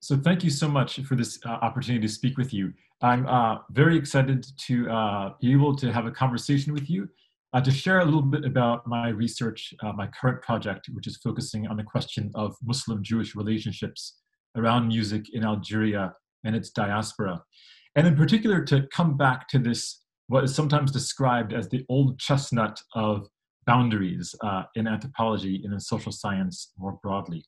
So thank you so much for this opportunity to speak with you. I'm very excited to be able to have a conversation with you to share a little bit about my research, my current project, which is focusing on the question of Muslim-Jewish relationships around music in Algeria and its diaspora. And in particular, to come back to this, what is sometimes described as the old chestnut of boundaries in anthropology and in social science more broadly.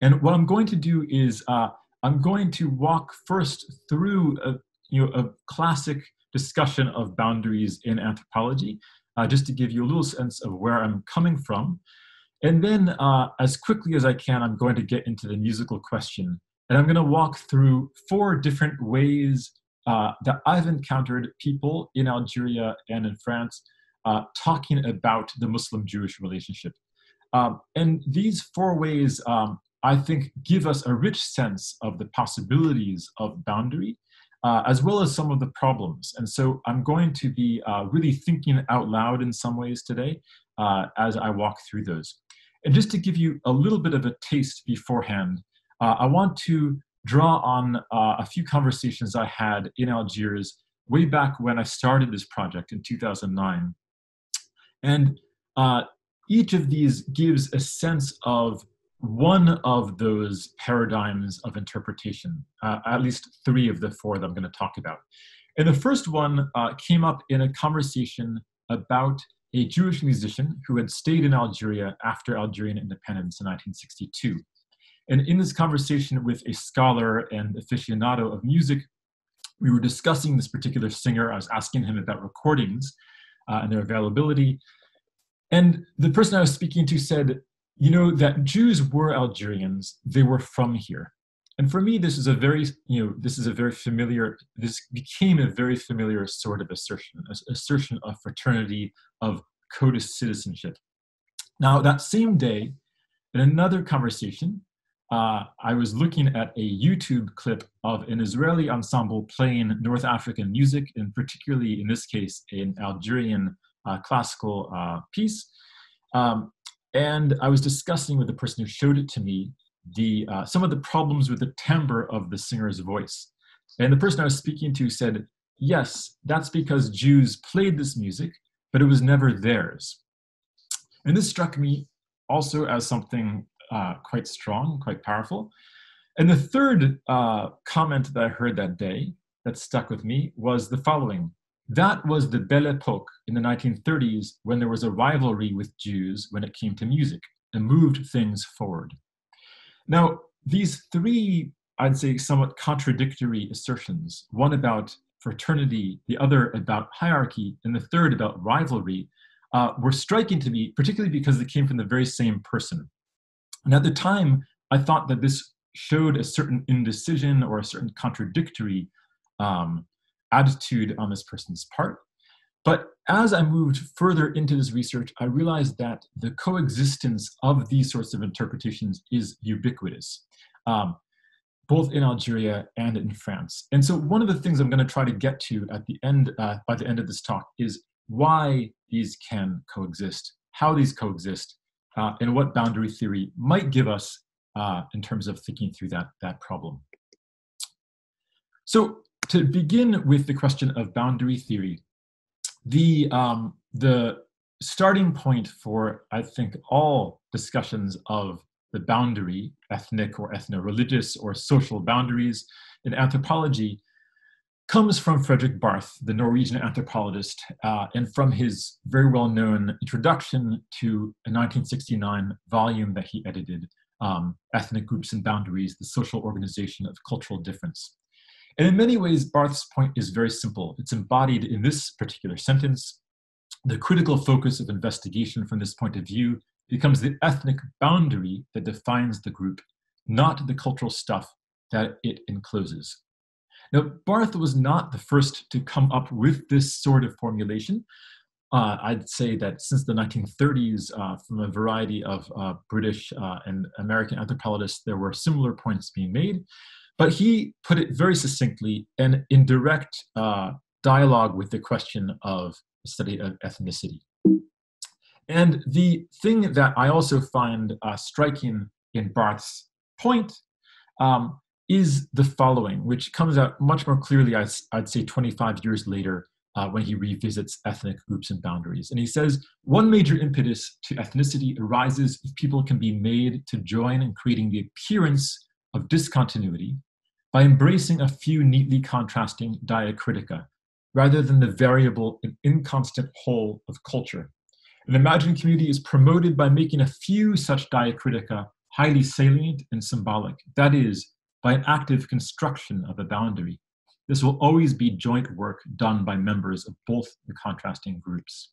And what I'm going to do is I'm going to walk first through a classic discussion of boundaries in anthropology, just to give you a little sense of where I'm coming from. And then as quickly as I can, I'm going to get into the musical question. And I'm going to walk through four different ways that I've encountered people in Algeria and in France talking about the Muslim-Jewish relationship. And these four ways I think give us a rich sense of the possibilities of boundary, as well as some of the problems. And so I'm going to be really thinking out loud in some ways today as I walk through those. And just to give you a little bit of a taste beforehand, I want to draw on a few conversations I had in Algiers way back when I started this project in 2009. And each of these gives a sense of one of those paradigms of interpretation, at least three of the four that I'm going to talk about. And the first one came up in a conversation about a Jewish musician who had stayed in Algeria after Algerian independence in 1962. And in this conversation with a scholar and aficionado of music, we were discussing this particular singer. I was asking him about recordings and their availability. And the person I was speaking to said, you know, that Jews were Algerians, they were from here. And for me, this is a very, this became a very familiar sort of assertion, assertion of fraternity, of codice citizenship. Now, that same day, in another conversation, I was looking at a YouTube clip of an Israeli ensemble playing North African music, and particularly in this case, an Algerian classical piece. And I was discussing with the person who showed it to me the, some of the problems with the timbre of the singer's voice. And the person I was speaking to said, yes, that's because Jews played this music, but it was never theirs. And this struck me also as something quite strong, quite powerful. And the third comment that I heard that day that stuck with me was the following. That was the Belle Epoque in the 1930s when there was a rivalry with Jews when it came to music and moved things forward. Now, these three, I'd say, somewhat contradictory assertions, one about fraternity, the other about hierarchy, and the third about rivalry, were striking to me, particularly because they came from the very same person. And at the time, I thought that this showed a certain indecision or a certain contradictory attitude on this person's part. But as I moved further into this research, I realized that the coexistence of these sorts of interpretations is ubiquitous, both in Algeria and in France. And so one of the things I'm going to try to get to at the end, by the end of this talk, is why these can coexist, how these coexist, and what boundary theory might give us in terms of thinking through that problem. So to begin with the question of boundary theory, the starting point for, I think, all discussions of the boundary, ethnic or ethno-religious or social boundaries in anthropology, comes from Frederick Barth, the Norwegian anthropologist, and from his very well-known introduction to a 1969 volume that he edited, Ethnic Groups and Boundaries, the Social Organization of Cultural Difference. And in many ways, Barth's point is very simple. It's embodied in this particular sentence. The critical focus of investigation from this point of view becomes the ethnic boundary that defines the group, not the cultural stuff that it encloses. Now, Barth was not the first to come up with this sort of formulation. I'd say that since the 1930s, from a variety of British and American anthropologists, there were similar points being made. But he put it very succinctly and in direct dialogue with the question of the study of ethnicity. And the thing that I also find striking in Barth's point is the following, which comes out much more clearly, I'd say 25 years later, when he revisits Ethnic Groups and Boundaries. And he says, one major impetus to ethnicity arises if people can be made to join in creating the appearance of discontinuity by embracing a few neatly contrasting diacritica, rather than the variable and inconstant whole of culture. An imagined community is promoted by making a few such diacritica highly salient and symbolic, that is, by an active construction of a boundary. This will always be joint work done by members of both the contrasting groups.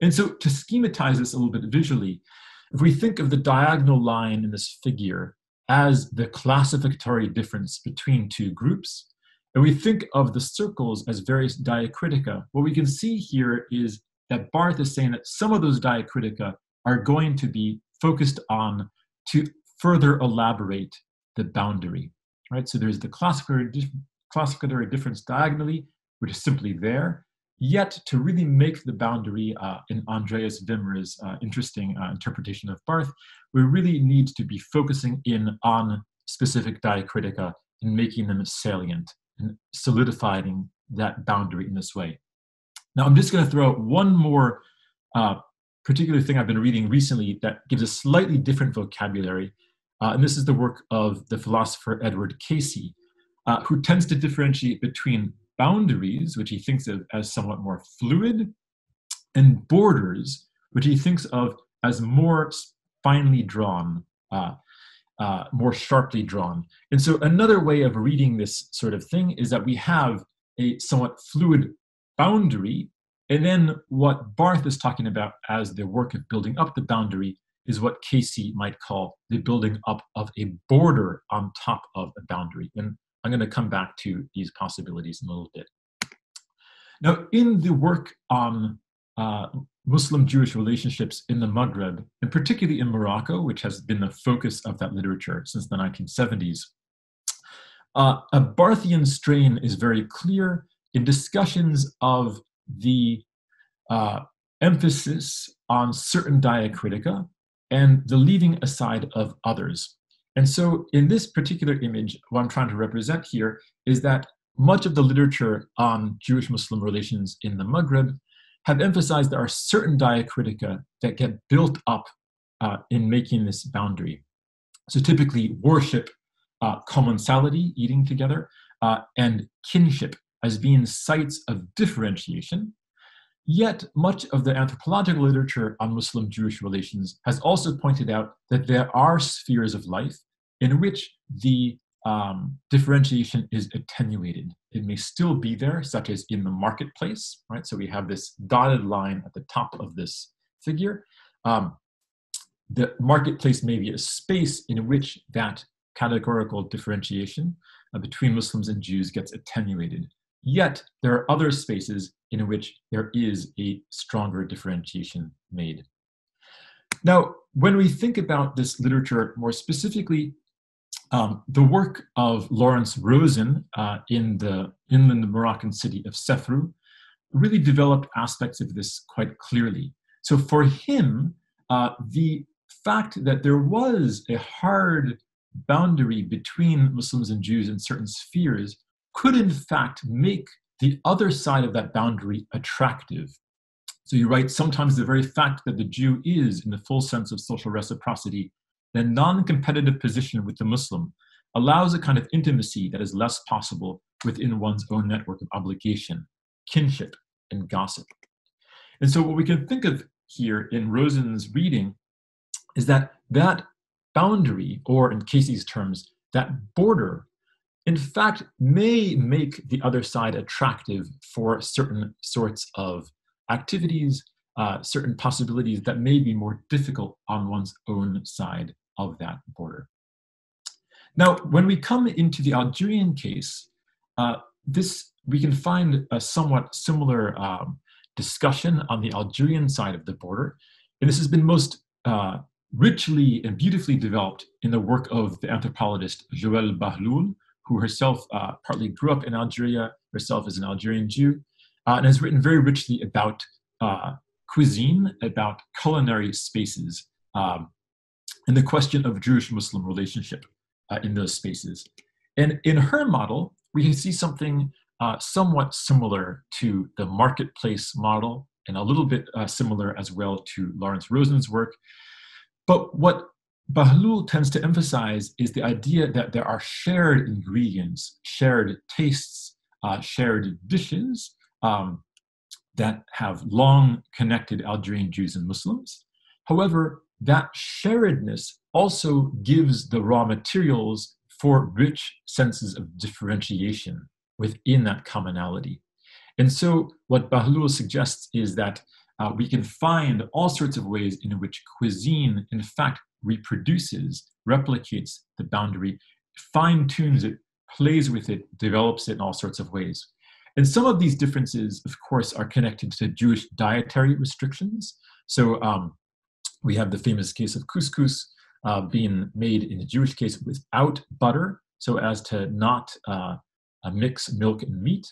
And so to schematize this a little bit visually, if we think of the diagonal line in this figure as the classificatory difference between two groups, and we think of the circles as various diacritica, what we can see here is that Barth is saying that some of those diacritica are going to be focused on to further elaborate the boundary, right? So there's the classificatory difference diagonally, which is simply there, yet to really make the boundary in Andreas Wimmer's interesting interpretation of Barth, we really need to be focusing in on specific diacritica and making them salient and solidifying that boundary in this way. Now, I'm just going to throw out one more particular thing I've been reading recently that gives a slightly different vocabulary. And this is the work of the philosopher Edward Casey, who tends to differentiate between boundaries, which he thinks of as somewhat more fluid, and borders, which he thinks of as more finely drawn, more sharply drawn. And so another way of reading this sort of thing is that we have a somewhat fluid boundary, and then what Barth is talking about as the work of building up the boundary is what Casey might call the building up of a border on top of a boundary. And I'm going to come back to these possibilities in a little bit. Now, in the work on Muslim-Jewish relationships in the Maghreb, and particularly in Morocco, which has been the focus of that literature since the 1970s, a Barthian strain is very clear in discussions of the emphasis on certain diacritica and the leaving aside of others. And so in this particular image, what I'm trying to represent here is that much of the literature on Jewish-Muslim relations in the Maghreb have emphasized there are certain diacritica that get built up in making this boundary. So typically worship, commensality, eating together, and kinship as being sites of differentiation. Yet much of the anthropological literature on Muslim-Jewish relations has also pointed out that there are spheres of life in which the differentiation is attenuated. It may still be there, such as in the marketplace, right? So we have this dotted line at the top of this figure. The marketplace may be a space in which that categorical differentiation between Muslims and Jews gets attenuated. Yet there are other spaces in which there is a stronger differentiation made. Now, when we think about this literature more specifically, the work of Lawrence Rosen in the inland Moroccan city of Sefrou really developed aspects of this quite clearly. So for him, the fact that there was a hard boundary between Muslims and Jews in certain spheres could in fact make the other side of that boundary attractive. So you write, sometimes the very fact that the Jew is, in the full sense of social reciprocity, in a non-competitive position with the Muslim, allows a kind of intimacy that is less possible within one's own network of obligation, kinship, and gossip. And so what we can think of here in Rosen's reading is that that boundary, or in Casey's terms, that border, in fact, may make the other side attractive for certain sorts of activities, certain possibilities that may be more difficult on one's own side of that border. Now, when we come into the Algerian case, we can find a somewhat similar discussion on the Algerian side of the border. And this has been most richly and beautifully developed in the work of the anthropologist Joël Bahloul, who herself partly grew up in Algeria, herself is an Algerian Jew, and has written very richly about cuisine, about culinary spaces, and the question of Jewish-Muslim relationship. in those spaces. And in her model, we can see something somewhat similar to the marketplace model, and a little bit similar as well to Lawrence Rosen's work. But what Bahloul tends to emphasize is the idea that there are shared ingredients, shared tastes, shared dishes that have long connected Algerian Jews and Muslims. However, that sharedness also gives the raw materials for rich senses of differentiation within that commonality. And so what Bahloul suggests is that we can find all sorts of ways in which cuisine, in fact, reproduces, replicates the boundary, fine-tunes it, plays with it, develops it in all sorts of ways. And some of these differences, of course, are connected to Jewish dietary restrictions. So we have the famous case of couscous being made, in the Jewish case, without butter, so as to not mix milk and meat.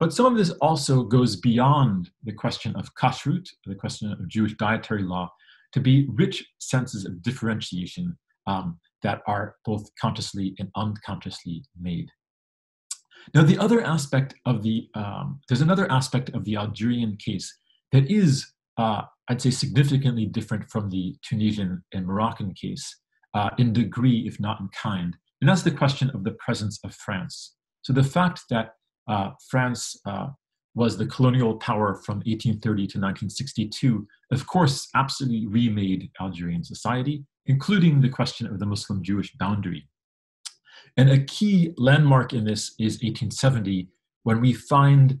But some of this also goes beyond the question of kashrut, the question of Jewish dietary law, to be rich senses of differentiation that are both consciously and unconsciously made. Now, the other aspect of the, there's another aspect of the Algerian case that is, I'd say, significantly different from the Tunisian and Moroccan case in degree, if not in kind. And that's the question of the presence of France. So the fact that France was the colonial power from 1830 to 1962, of course, absolutely remade Algerian society, including the question of the Muslim-Jewish boundary. And a key landmark in this is 1870, when we find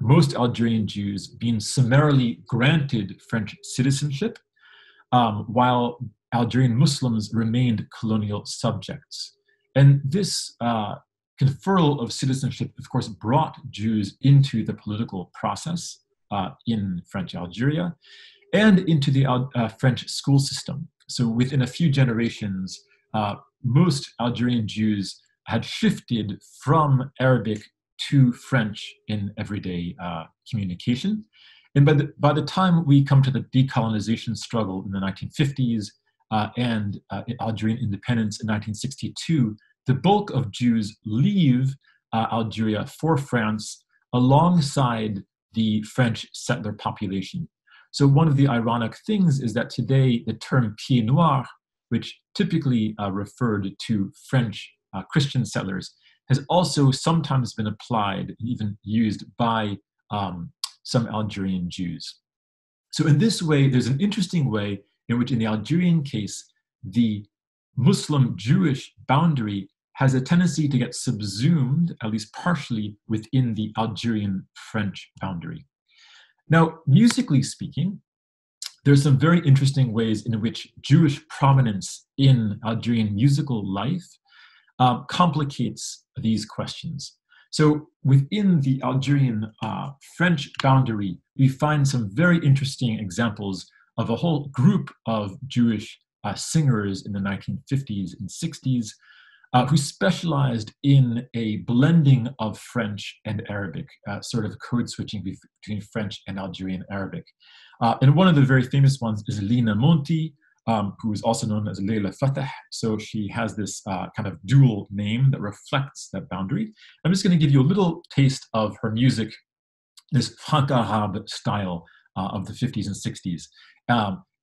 most Algerian Jews being summarily granted French citizenship, while Algerian Muslims remained colonial subjects. And this conferral of citizenship, of course, brought Jews into the political process in French Algeria and into the French school system. So within a few generations, most Algerian Jews had shifted from Arabic to French in everyday communication. And by the time we come to the decolonization struggle in the 1950s and Algerian independence in 1962, the bulk of Jews leave Algeria for France alongside the French settler population. So one of the ironic things is that today the term pied noir, which typically referred to French Christian settlers, has also sometimes been applied, even used by some Algerian Jews. So in this way, there's an interesting way in which in the Algerian case, the Muslim-Jewish boundary has a tendency to get subsumed, at least partially, within the Algerian-French boundary. Now, musically speaking, there's some very interesting ways in which Jewish prominence in Algerian musical life complicates these questions. So within the Algerian-French boundary, we find some very interesting examples of a whole group of Jewish singers in the 1950s and 60s who specialized in a blending of French and Arabic, sort of code switching between French and Algerian Arabic. And one of the very famous ones is Lina Monti, who is also known as Leila Fattah. So she has this kind of dual name that reflects that boundary. I'm just going to give you a little taste of her music, this Franc-Arab style of the 50s and 60s.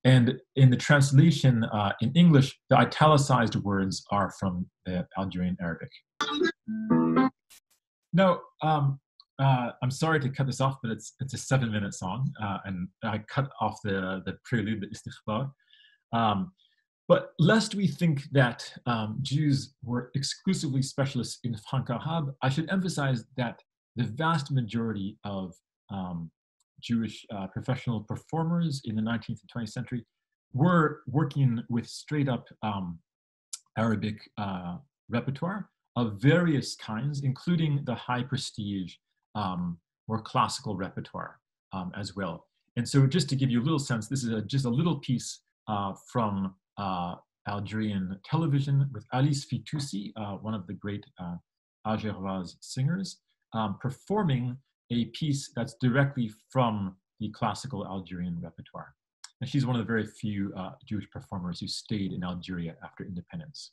And in the translation in English, the italicized words are from the Algerian Arabic. Now, I'm sorry to cut this off, but it's a 7-minute song, and I cut off the prelude, the istikhbar. But lest we think that Jews were exclusively specialists in Franc-Arab, I should emphasize that the vast majority of Jewish professional performers in the 19th and 20th century were working with straight up Arabic repertoire of various kinds, including the high prestige or classical repertoire as well. And so just to give you a little sense, this is just a little piece from Algerian television with Alice Fitoussi, one of the great Algeroise singers, performing a piece that's directly from the classical Algerian repertoire. And she's one of the very few Jewish performers who stayed in Algeria after independence.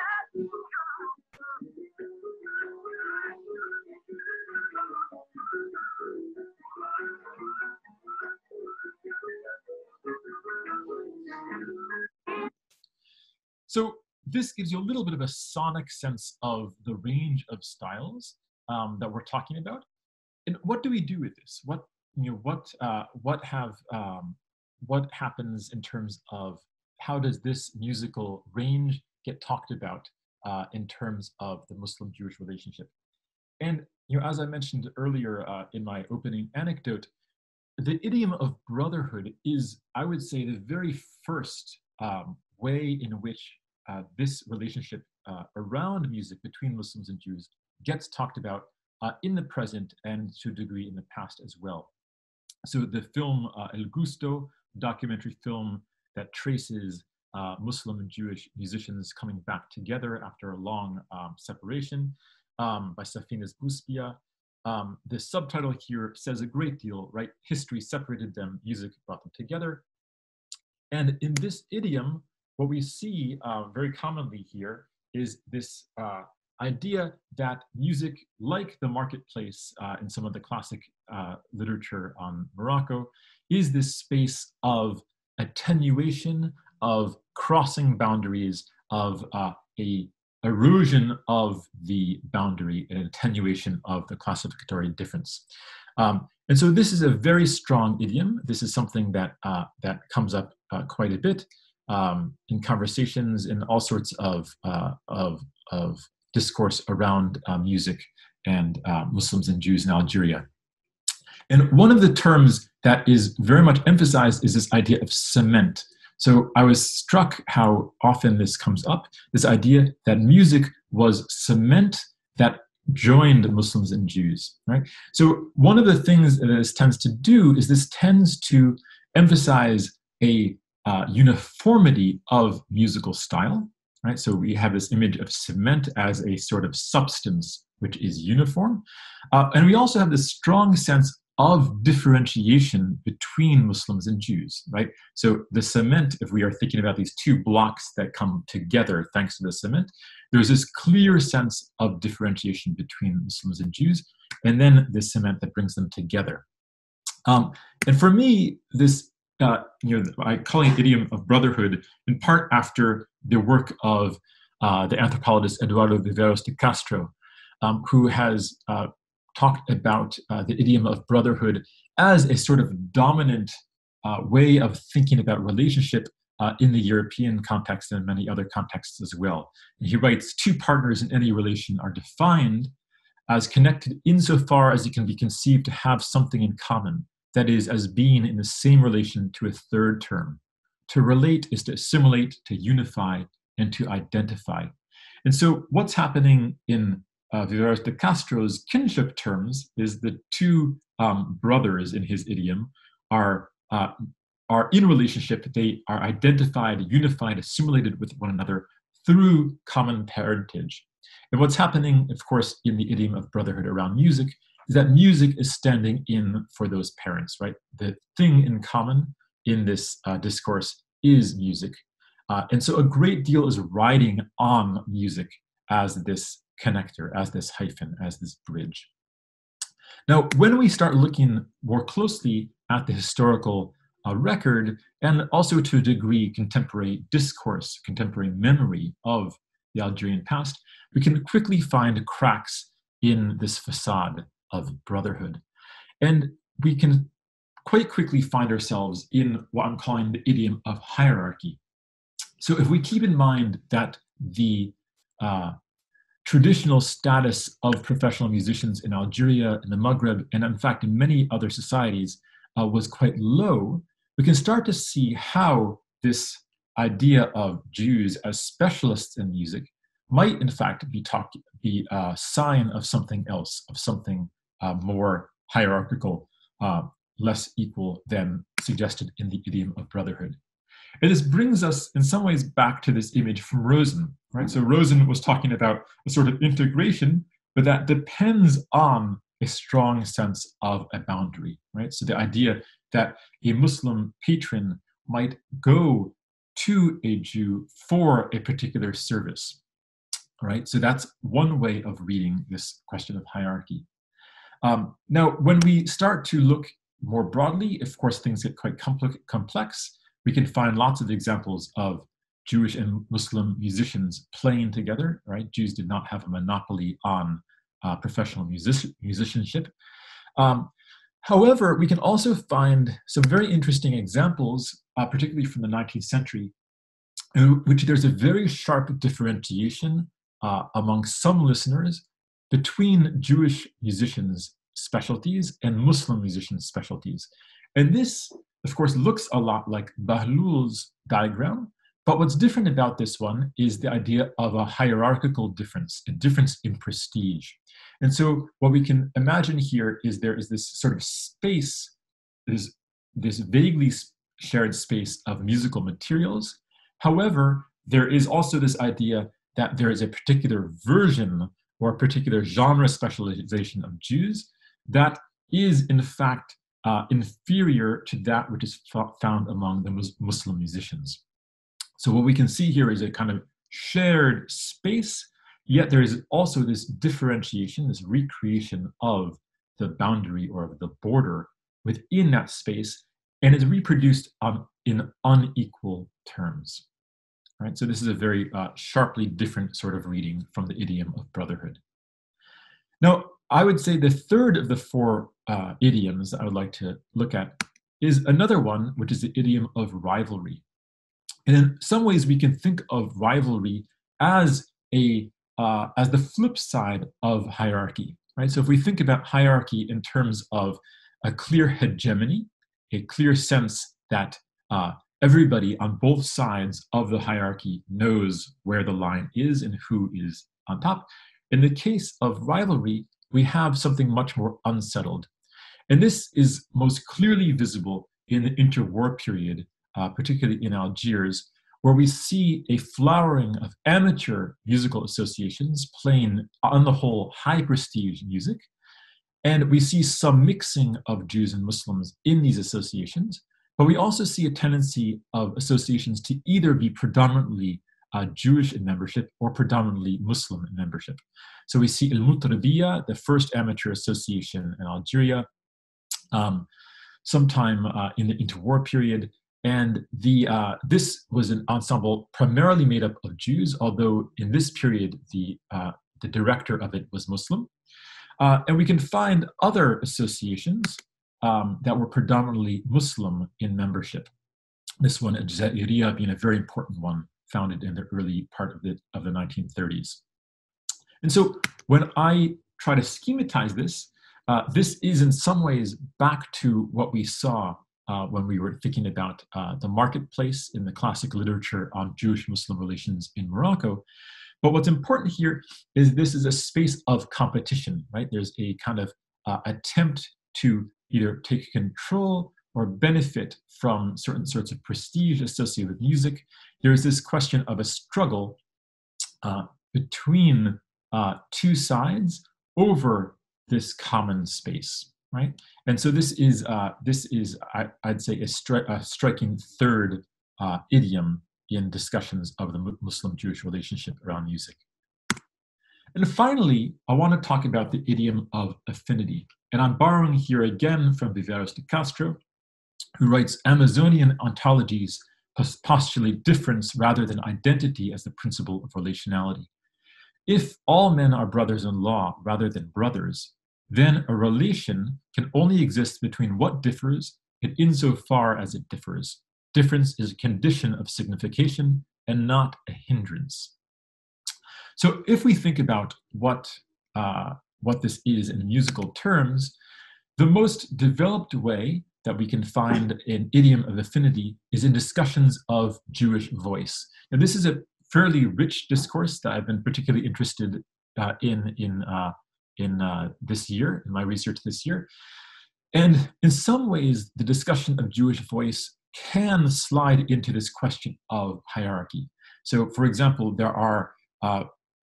So this gives you a little bit of a sonic sense of the range of styles that we're talking about. And what do we do with this? What happens in terms of how does this musical range get talked about in terms of the Muslim-Jewish relationship? And as I mentioned earlier in my opening anecdote, the idiom of brotherhood is, I would say, the very first way in which this relationship around music between Muslims and Jews gets talked about in the present and to a degree in the past as well. So the film El Gusto, documentary film that traces Muslim and Jewish musicians coming back together after a long separation by Safines Bousbia. The subtitle here says a great deal, right? History separated them, music brought them together. And in this idiom, what we see very commonly here is this idea that music, like the marketplace in some of the classic literature on Morocco, is this space of attenuation, of crossing boundaries, of a erosion of the boundary, an attenuation of the classificatory difference. And so this is a very strong idiom. This is something that, that comes up quite a bit in conversations and all sorts of discourse around music and Muslims and Jews in Algeria. And one of the terms that is very much emphasized is this idea of cement. So I was struck how often this comes up, this idea that music was cement that joined Muslims and Jews, right? So one of the things that this tends to do is this tends to emphasize a uniformity of musical style, right? So we have this image of cement as a sort of substance which is uniform. And we also have this strong sense of differentiation between Muslims and Jews, right? So the cement, if we are thinking about these two blocks that come together thanks to the cement, there's this clear sense of differentiation between Muslims and Jews, and then the cement that brings them together. And for me, this I call it idiom of brotherhood, in part after the work of the anthropologist Eduardo Viveiros de Castro, who has talked about the idiom of brotherhood as a sort of dominant way of thinking about relationship in the European context and many other contexts as well. And he writes, two partners in any relation are defined as connected insofar as it can be conceived to have something in common. That is, as being in the same relation to a third term. To relate is to assimilate, to unify, and to identify. And so what's happening in Viveiros de Castro's kinship terms is the two brothers in his idiom are in relationship. They are identified, unified, assimilated with one another through common parentage. And what's happening, of course, in the idiom of brotherhood around music is that music is standing in for those parents, right? The thing in common in this discourse is music. And so a great deal is riding on music as this connector, as this hyphen, as this bridge. Now, when we start looking more closely at the historical record and also to a degree contemporary discourse, contemporary memory of the Algerian past, we can quickly find cracks in this facade of brotherhood. And we can quite quickly find ourselves in what I'm calling the idiom of hierarchy. So if we keep in mind that the traditional status of professional musicians in Algeria, in the Maghreb, and in fact in many other societies was quite low, we can start to see how this idea of Jews as specialists in music might in fact be a sign of something else, of something more hierarchical, less equal than suggested in the idiom of brotherhood. And this brings us in some ways back to this image from Rosen, right? So Rosen was talking about a sort of integration, but that depends on a strong sense of a boundary, right? So the idea that a Muslim patron might go to a Jew for a particular service, right? So that's one way of reading this question of hierarchy. Now, when we start to look more broadly, of course, things get quite complex. We can find lots of examples of Jewish and Muslim musicians playing together, right? Jews did not have a monopoly on professional musicianship. However, we can also find some very interesting examples, particularly from the 19th century, in which there's a very sharp differentiation among some listeners between Jewish musicians' specialties and Muslim musicians' specialties. And this, of course, looks a lot like Bahloul's diagram, but what's different about this one is the idea of a hierarchical difference, a difference in prestige. And so what we can imagine here is there is this sort of space, this vaguely shared space of musical materials. However, there is also this idea that there is a particular version or a particular genre specialization of Jews that is in fact inferior to that which is found among the Muslim musicians. So what we can see here is a kind of shared space, yet there is also this differentiation, this recreation of the boundary or the border within that space, and it's reproduced in unequal terms. Right? So this is a very sharply different sort of reading from the idiom of brotherhood. Now, I would say the third of the four idioms I would like to look at is another one, which is the idiom of rivalry. And in some ways, we can think of rivalry as as the flip side of hierarchy, right? So if we think about hierarchy in terms of a clear hegemony, a clear sense that everybody on both sides of the hierarchy knows where the line is and who is on top. In the case of rivalry, we have something much more unsettled. And this is most clearly visible in the interwar period, particularly in Algiers, where we see a flowering of amateur musical associations playing, on the whole, high prestige music. And we see some mixing of Jews and Muslims in these associations, but we also see a tendency of associations to either be predominantly Jewish in membership or predominantly Muslim in membership. So we see El-Mutrabiya, the first amateur association in Algeria, sometime in the interwar period. And this was an ensemble primarily made up of Jews, although in this period, the director of it was Muslim. And we can find other associations that were predominantly Muslim in membership. This one, Ajzayria, being a very important one, founded in the early part of the 1930s. And so when I try to schematize this, this is in some ways back to what we saw when we were thinking about the marketplace in the classic literature on Jewish-Muslim relations in Morocco. But what's important here is this is a space of competition, right? There's a kind of attempt to either take control or benefit from certain sorts of prestige associated with music. There is this question of a struggle between two sides over this common space, right? And so this is I'd say a striking third idiom in discussions of the Muslim-Jewish relationship around music. And finally, I want to talk about the idiom of affinity. And I'm borrowing here again from Viveiros de Castro, who writes, Amazonian ontologies postulate difference rather than identity as the principle of relationality. If all men are brothers-in-law rather than brothers, then a relation can only exist between what differs and insofar as it differs. Difference is a condition of signification and not a hindrance. So if we think about what this is in musical terms, the most developed way that we can find an idiom of affinity is in discussions of Jewish voice. Now, this is a fairly rich discourse that I've been particularly interested in this year, in my research this year. And in some ways, the discussion of Jewish voice can slide into this question of hierarchy. So, for example,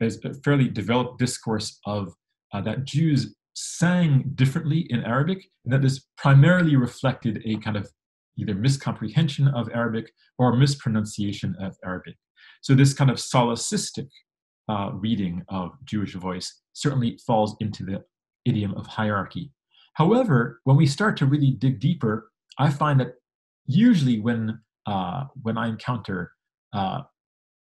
there's a fairly developed discourse of that Jews sang differently in Arabic, and that this primarily reflected a kind of either miscomprehension of Arabic or mispronunciation of Arabic. So this kind of solipsistic reading of Jewish voice certainly falls into the idiom of hierarchy. However, when we start to really dig deeper, I find that usually when I encounter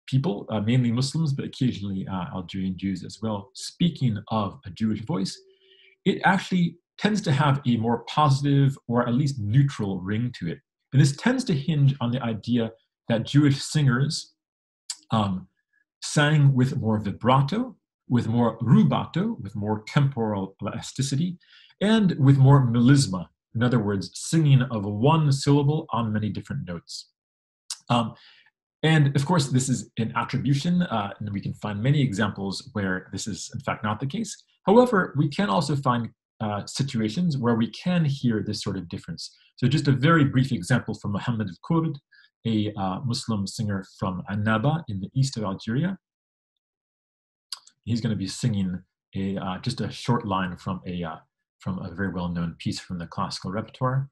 people, mainly Muslims, but occasionally Algerian Jews as well, speaking of a Jewish voice, it actually tends to have a more positive or at least neutral ring to it. And this tends to hinge on the idea that Jewish singers sang with more vibrato, with more rubato, with more temporal elasticity, and with more melisma. In other words, singing of one syllable on many different notes. And of course, this is an attribution, and we can find many examples where this is in fact not the case. However, we can also find situations where we can hear this sort of difference. So just a very brief example from Muhammad Al-Kurd, a Muslim singer from Annaba in the east of Algeria. He's going to be singing a, just a short line from a very well-known piece from the classical repertoire.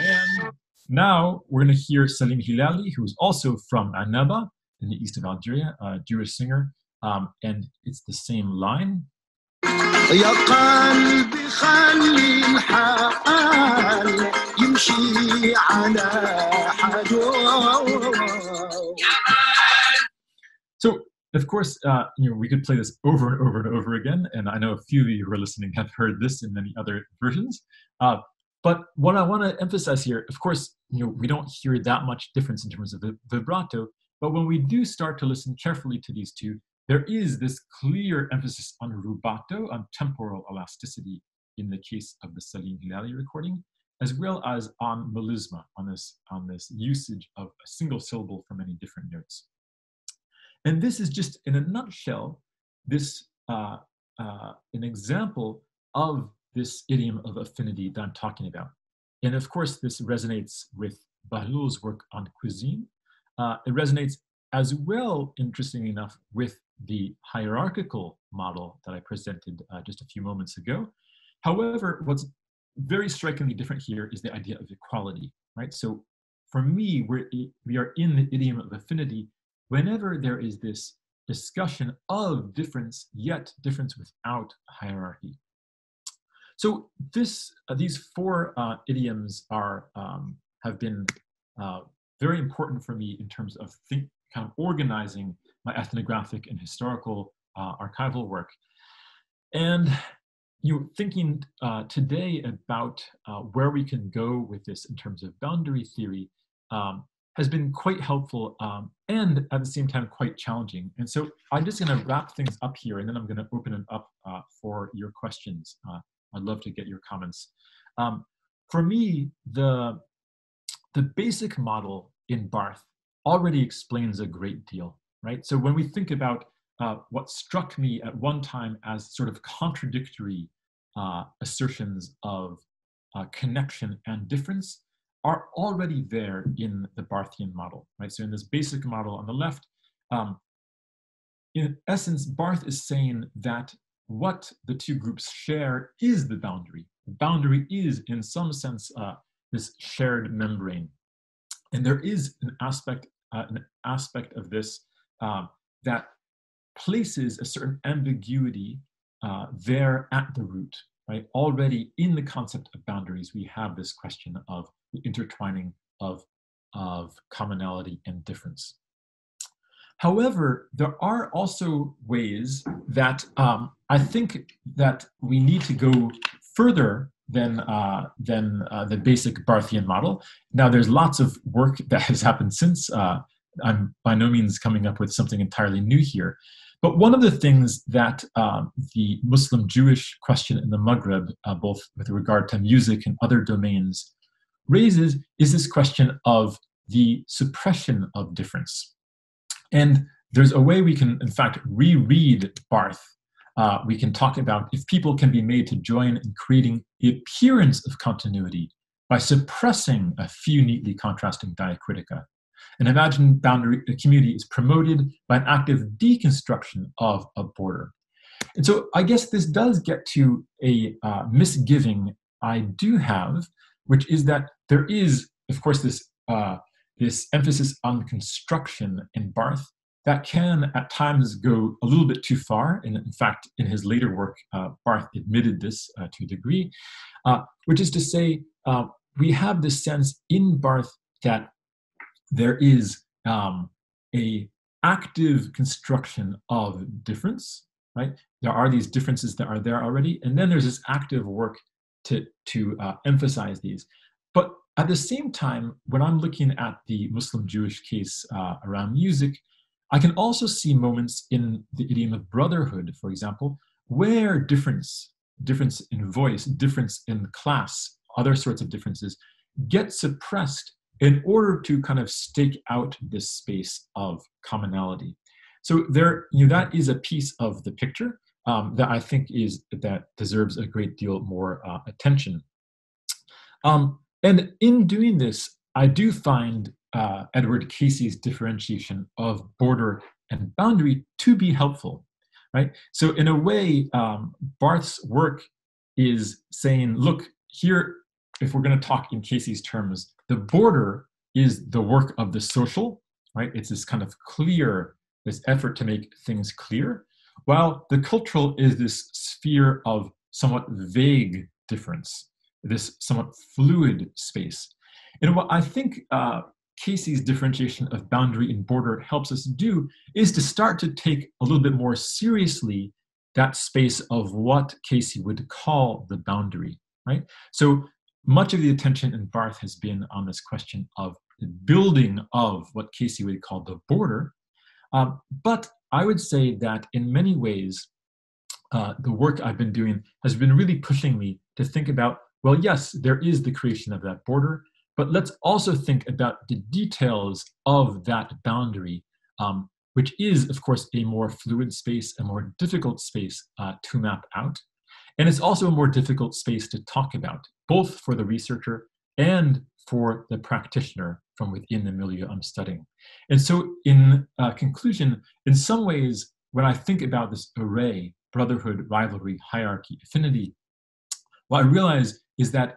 And now we're going to hear Salim Hilali, who is also from Annaba in the east of Algeria, a Jewish singer, and it's the same line. So, of course, you know, we could play this over and over and over again, and I know a few of you who are listening have heard this in many other versions. But what I want to emphasize here, of course, you know, we don't hear that much difference in terms of vibrato, but when we do start to listen carefully to these two, there is this clear emphasis on rubato, on temporal elasticity in the case of the Salim Hilali recording, as well as on melisma, on this usage of a single syllable for many different notes. And this is just, in a nutshell, this an example of this idiom of affinity that I'm talking about. And of course, this resonates with Bahloul's work on cuisine. It resonates as well, interestingly enough, with the hierarchical model that I presented just a few moments ago. However, what's very strikingly different here is the idea of equality, right? So for me, we are in the idiom of affinity whenever there is this discussion of difference, yet difference without hierarchy. So these four idioms have been very important for me in terms of organizing my ethnographic and historical archival work. And thinking today about where we can go with this in terms of boundary theory has been quite helpful and at the same time quite challenging. And so I'm just going to wrap things up here, and then I'm going to open it up for your questions. I'd love to get your comments. For me, the basic model in Barth already explains a great deal, right? So when we think about what struck me at one time as sort of contradictory assertions of connection and difference are already there in the Barthian model, right? So in this basic model on the left, in essence, Barth is saying that what the two groups share is the boundary. The boundary is, in some sense, this shared membrane. And there is an aspect of this that places a certain ambiguity there at the root, right? Already in the concept of boundaries, we have this question of the intertwining of commonality and difference. However, there are also ways that I think that we need to go further than the basic Barthian model. Now, there's lots of work that has happened since. I'm by no means coming up with something entirely new here. But one of the things that the Muslim-Jewish question in the Maghreb, both with regard to music and other domains, raises is this question of the suppression of difference. And there's a way we can, in fact, reread Barth. We can talk about if people can be made to join in creating the appearance of continuity by suppressing a few neatly contrasting diacritica. An imagined boundary community is promoted by an active deconstruction of a border. And so I guess this does get to a misgiving I do have, which is that there is, of course, this emphasis on construction in Barth that can at times go a little bit too far. And in fact, in his later work, Barth admitted this to a degree, which is to say, we have this sense in Barth that there is a active construction of difference, right? There are these differences that are there already, and then there's this active work to emphasize these. But at the same time, when I'm looking at the Muslim-Jewish case around music, I can also see moments in the idiom of brotherhood, for example, where difference in voice, difference in class, other sorts of differences get suppressed in order to kind of stake out this space of commonality. So there, you know, that is a piece of the picture that I think that deserves a great deal more attention. And in doing this, I do find Edward Casey's differentiation of border and boundary to be helpful, right? So in a way, Barth's work is saying, look, here, if we're gonna talk in Casey's terms, the border is the work of the social, right? It's this kind of clear, this effort to make things clear, while the cultural is this sphere of somewhat vague difference, this somewhat fluid space. And what I think Casey's differentiation of boundary and border helps us do is to start to take a little bit more seriously that space of what Casey would call the boundary, right? So much of the attention in Barth has been on this question of the building of what Casey would call the border. But I would say that in many ways, the work I've been doing has been really pushing me to think about, well, yes, there is the creation of that border, but let's also think about the details of that boundary, which is, of course, a more fluid space, a more difficult space to map out. And it's also a more difficult space to talk about, both for the researcher and for the practitioner from within the milieu I'm studying. And so in conclusion, in some ways, when I think about this array, brotherhood, rivalry, hierarchy, affinity, what I realize is that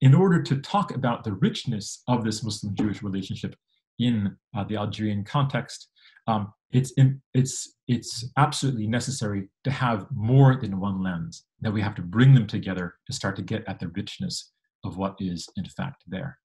in order to talk about the richness of this Muslim-Jewish relationship in the Algerian context, it's absolutely necessary to have more than one lens, that we have to bring them together to start to get at the richness of what is in fact there.